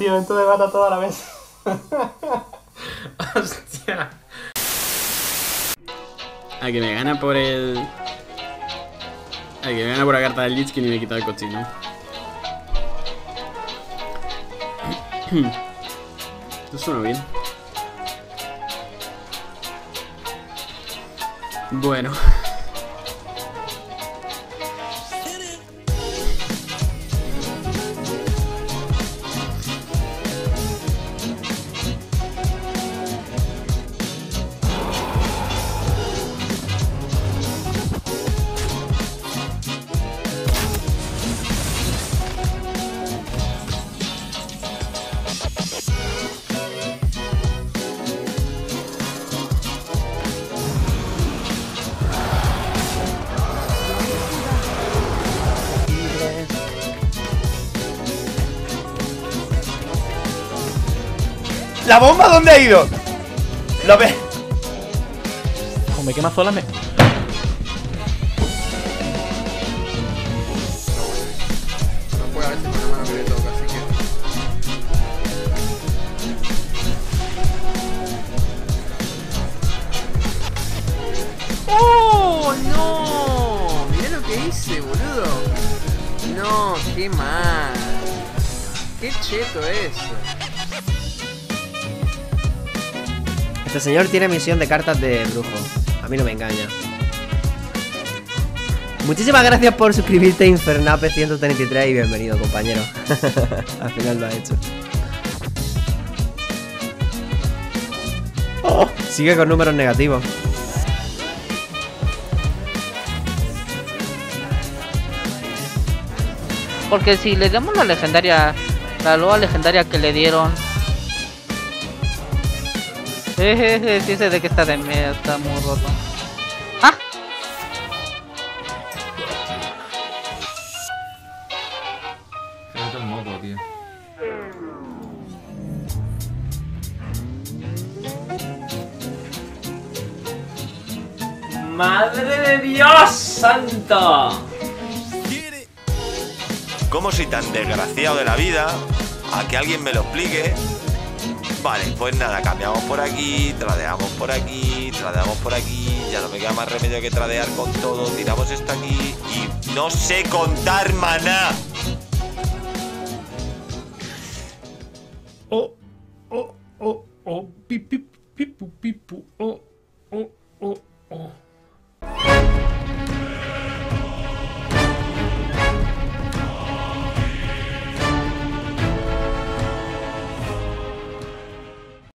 Tío, dentro de bata toda la vez. Hostia. A que me gana por el... A que me gana por la carta del Lich, que ni me he quitado el cochino. Esto suena bien. Bueno. ¿La bomba dónde ha ido? Lo ve. Como me quema sola me... No puede haber sido una mano que le toca, así que... ¡Oh, no! Mirá lo que hice, boludo. No, qué mal. Qué cheto eso. Este señor tiene misión de cartas de brujo. A mí no me engaña. Muchísimas gracias por suscribirte a Infernape133 y bienvenido, compañero. Al final lo ha hecho. Oh, sigue con números negativos. Porque si le damos la legendaria, la loa legendaria que le dieron. Sí, ese de que está de mierda, está muy roto. ¡Ah! Se mete el moco, tío. ¡Madre de Dios santo! ¿Cómo soy tan desgraciado de la vida? A que alguien me lo explique. Vale, pues nada, cambiamos por aquí, tradeamos por aquí, tradeamos por aquí. Ya no me queda más remedio que tradear con todo. Tiramos esto aquí y no sé contar maná. Pipu, pipu, oh, oh, oh.